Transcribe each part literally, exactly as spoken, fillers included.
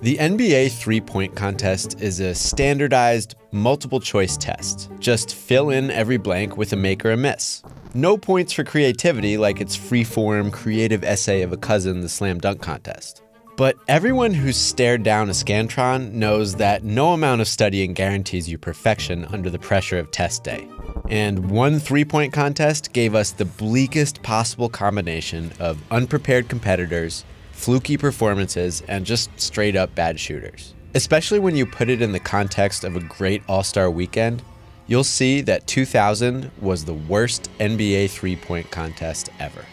The N B A three-point contest is a standardized, multiple-choice test. Just fill in every blank with a make or a miss. No points for creativity like its free-form, creative essay of a cousin, the slam dunk contest. But everyone who's stared down a Scantron knows that no amount of studying guarantees you perfection under the pressure of test day. And one three-point contest gave us the bleakest possible combination of unprepared competitors, fluky performances, and just straight up bad shooters. Especially when you put it in the context of a great All-Star weekend, you'll see that two thousand was the worst N B A three-point contest ever.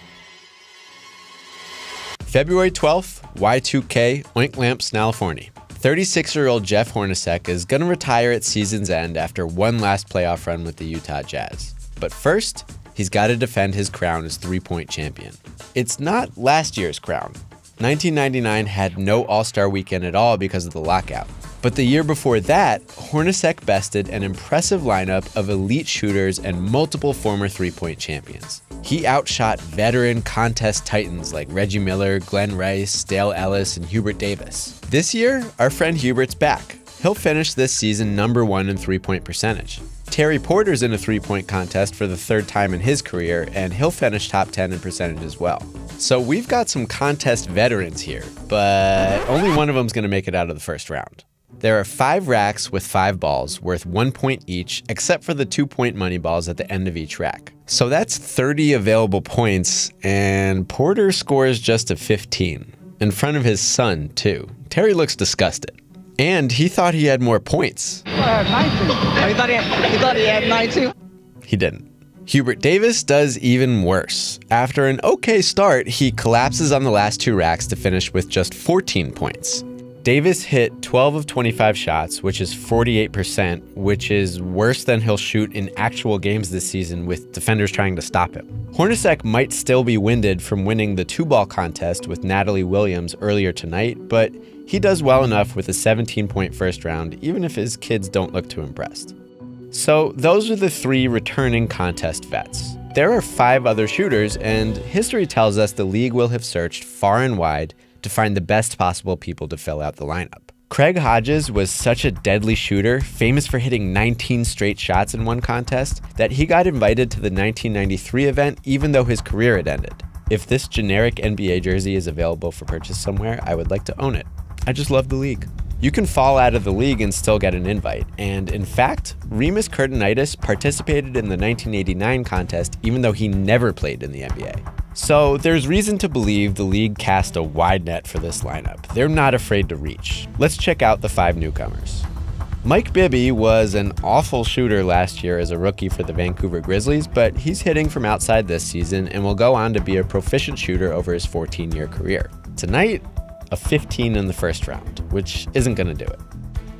February twelfth, Y two K, Oink Lamp Snaliforni. thirty-six-year-old Jeff Hornacek is gonna retire at season's end after one last playoff run with the Utah Jazz. But first, he's gotta defend his crown as three-point champion. It's not last year's crown. nineteen ninety-nine had no All-Star weekend at all because of the lockout. But the year before that, Hornacek bested an impressive lineup of elite shooters and multiple former three-point champions. He outshot veteran contest titans like Reggie Miller, Glenn Rice, Dale Ellis, and Hubert Davis. This year, our friend Hubert's back. He'll finish this season number one in three-point percentage. Terry Porter's in a three-point contest for the third time in his career, and he'll finish top ten in percentage as well. So we've got some contest veterans here, but only one of them's gonna make it out of the first round. There are five racks with five balls worth one point each, except for the two-point money balls at the end of each rack. So that's thirty available points, and Porter scores just a fifteen. In front of his son, too. Terry looks disgusted. And he thought he had more points. Well, I had nineteen. He thought he had, he thought he had nineteen. He didn't. Hubert Davis does even worse. After an okay start, he collapses on the last two racks to finish with just fourteen points. Davis hit twelve of twenty-five shots, which is forty-eight percent, which is worse than he'll shoot in actual games this season with defenders trying to stop him. Hornacek might still be winded from winning the two-ball contest with Natalie Williams earlier tonight, but he does well enough with a seventeen-point first round, even if his kids don't look too impressed. So those are the three returning contest vets. There are five other shooters, and history tells us the league will have searched far and wide to find the best possible people to fill out the lineup. Craig Hodges was such a deadly shooter, famous for hitting nineteen straight shots in one contest, that he got invited to the nineteen ninety-three event even though his career had ended. If this generic N B A jersey is available for purchase somewhere, I would like to own it. I just love the league. You can fall out of the league and still get an invite, and in fact, Remus Kurtinaitis participated in the nineteen eighty-nine contest even though he never played in the N B A. So there's reason to believe the league cast a wide net for this lineup. They're not afraid to reach. Let's check out the five newcomers. Mike Bibby was an awful shooter last year as a rookie for the Vancouver Grizzlies, but he's hitting from outside this season and will go on to be a proficient shooter over his fourteen-year career. Tonight, a fifteen in the first round, which isn't gonna do it.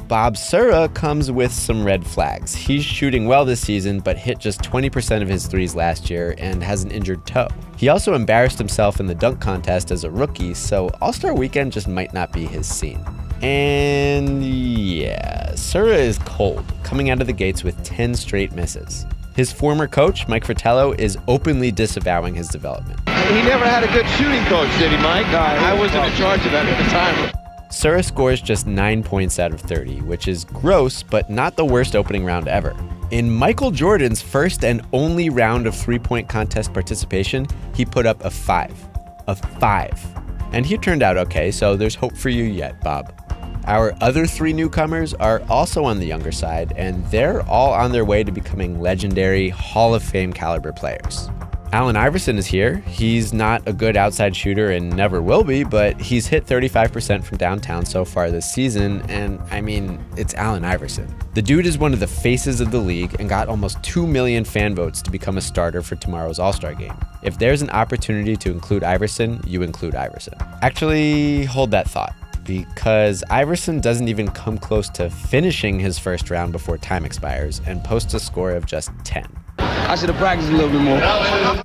Bob Sura comes with some red flags. He's shooting well this season, but hit just twenty percent of his threes last year and has an injured toe. He also embarrassed himself in the dunk contest as a rookie, so All-Star Weekend just might not be his scene. And yeah, Sura is cold, coming out of the gates with ten straight misses. His former coach, Mike Fratello, is openly disavowing his development. He never had a good shooting coach, did he, Mike? No, I wasn't in charge of that at the time. Sura scores just nine points out of thirty, which is gross, but not the worst opening round ever. In Michael Jordan's first and only round of three-point contest participation, he put up a five. A five. And he turned out okay, so there's hope for you yet, Bob. Our other three newcomers are also on the younger side, and they're all on their way to becoming legendary Hall of Fame caliber players. Allen Iverson is here. He's not a good outside shooter and never will be, but he's hit thirty-five percent from downtown so far this season, and I mean, it's Allen Iverson. The dude is one of the faces of the league and got almost two million fan votes to become a starter for tomorrow's All-Star game. If there's an opportunity to include Iverson, you include Iverson. Actually, hold that thought, because Iverson doesn't even come close to finishing his first round before time expires and posts a score of just ten. I should have practiced a little bit more.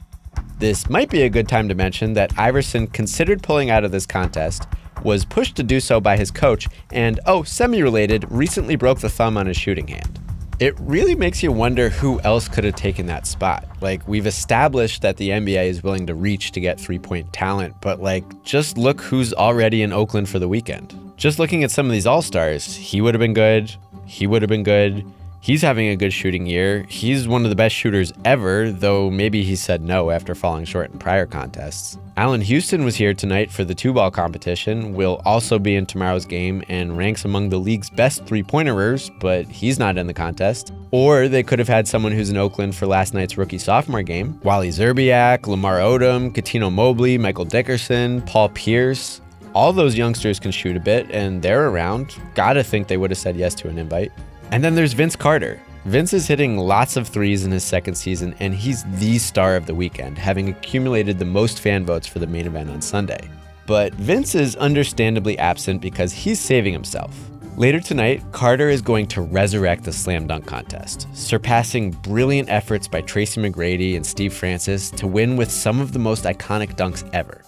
This might be a good time to mention that Iverson considered pulling out of this contest, was pushed to do so by his coach, and, oh, semi-related, recently broke the thumb on his shooting hand. it really makes you wonder who else could have taken that spot. Like, we've established that the N B A is willing to reach to get three-point talent, but like, just look who's already in Oakland for the weekend. Just looking at some of these all-stars, he would have been good, he would have been good, he's having a good shooting year, he's one of the best shooters ever, though maybe he said no after falling short in prior contests. Alan Houston was here tonight for the two-ball competition, will also be in tomorrow's game, and ranks among the league's best three-pointers, but he's not in the contest. Or they could have had someone who's in Oakland for last night's rookie-sophomore game. Wally Zerbiak, Lamar Odom, Katino Mobley, Michael Dickerson, Paul Pierce. All those youngsters can shoot a bit, and they're around. Gotta think they would have said yes to an invite. And then there's Vince Carter. Vince is hitting lots of threes in his second season, and he's the star of the weekend, having accumulated the most fan votes for the main event on Sunday. But Vince is understandably absent because he's saving himself. Later tonight, Carter is going to resurrect the slam dunk contest, surpassing brilliant efforts by Tracy McGrady and Steve Francis to win with some of the most iconic dunks ever.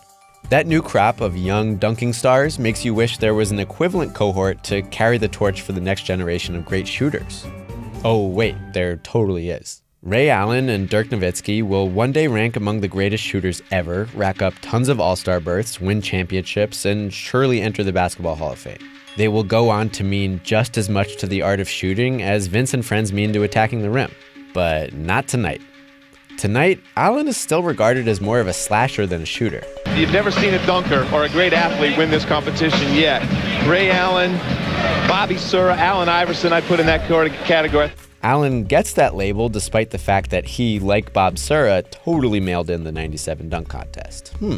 That new crop of young dunking stars makes you wish there was an equivalent cohort to carry the torch for the next generation of great shooters. Oh wait, there totally is. Ray Allen and Dirk Nowitzki will one day rank among the greatest shooters ever, rack up tons of all-star berths, win championships, and surely enter the Basketball Hall of Fame. They will go on to mean just as much to the art of shooting as Vince and friends mean to attacking the rim, but not tonight. Tonight, Allen is still regarded as more of a slasher than a shooter. You've never seen a dunker or a great athlete win this competition yet. Ray Allen, Bob Sura, Allen Iverson, I put in that category. Allen gets that label despite the fact that he, like Bob Sura, totally mailed in the ninety-seven dunk contest. Hmm.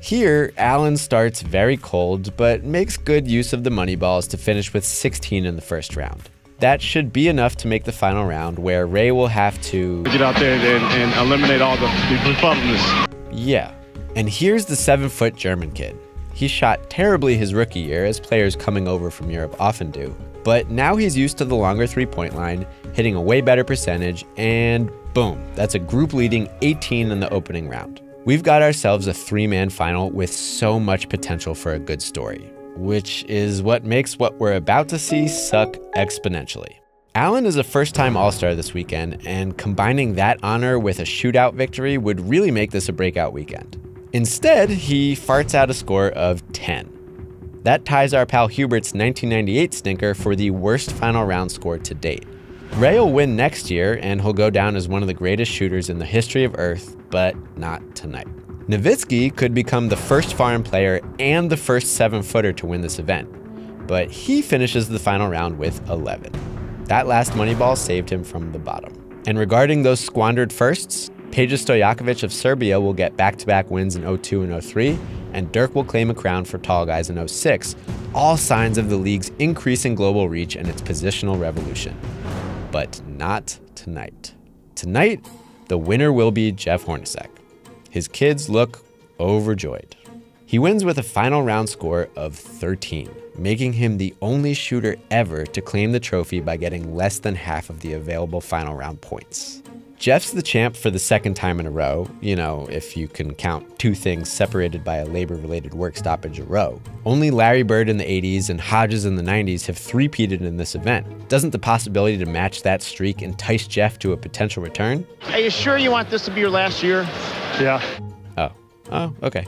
Here, Allen starts very cold, but makes good use of the money balls to finish with sixteen in the first round. That should be enough to make the final round, where Ray will have to get out there and, and eliminate all the rebuttals. Yeah. And here's the seven-foot German kid. He shot terribly his rookie year, as players coming over from Europe often do, but now he's used to the longer three-point line, hitting a way better percentage, and boom, that's a group-leading eighteen in the opening round. We've got ourselves a three-man final with so much potential for a good story, which is what makes what we're about to see suck exponentially. Allen is a first-time All-Star this weekend, and combining that honor with a shootout victory would really make this a breakout weekend. Instead, he farts out a score of ten. That ties our pal Hubert's nineteen ninety-eight stinker for the worst final round score to date. Ray will win next year, and he'll go down as one of the greatest shooters in the history of Earth, but not tonight. Nowitzki could become the first foreign player and the first seven-footer to win this event, but he finishes the final round with eleven. That last money ball saved him from the bottom. And regarding those squandered firsts, Peja Stojakovic of Serbia will get back-to-back wins in oh two and oh three, and Dirk will claim a crown for tall guys in oh six, all signs of the league's increasing global reach and its positional revolution. But not tonight. Tonight, the winner will be Jeff Hornacek. His kids look overjoyed. He wins with a final round score of thirteen, making him the only shooter ever to claim the trophy by getting less than half of the available final round points. Jeff's the champ for the second time in a row, you know, if you can count two things separated by a labor-related work stoppage a row. Only Larry Bird in the eighties and Hodges in the nineties have three-peated in this event. Doesn't the possibility to match that streak entice Jeff to a potential return? Are you sure you want this to be your last year? Yeah. Oh. Oh, okay.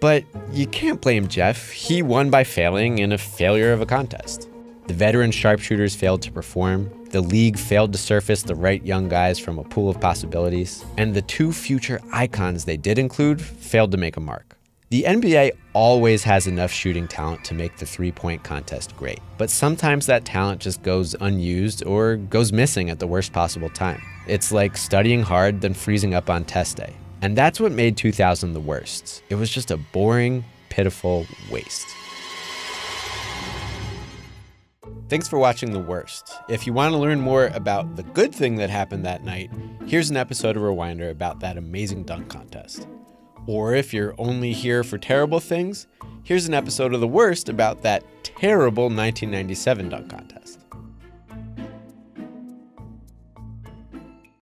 But you can't blame Jeff. He won by failing in a failure of a contest. The veteran sharpshooters failed to perform. The league failed to surface the right young guys from a pool of possibilities, and the two future icons they did include failed to make a mark. The N B A always has enough shooting talent to make the three-point contest great, but sometimes that talent just goes unused or goes missing at the worst possible time. It's like studying hard, then freezing up on test day. And that's what made two thousand the worst. It was just a boring, pitiful waste. Thanks for watching The Worst. If you want to learn more about the good thing that happened that night, here's an episode of Rewinder about that amazing dunk contest. Or if you're only here for terrible things, here's an episode of The Worst about that terrible nineteen ninety-seven dunk contest.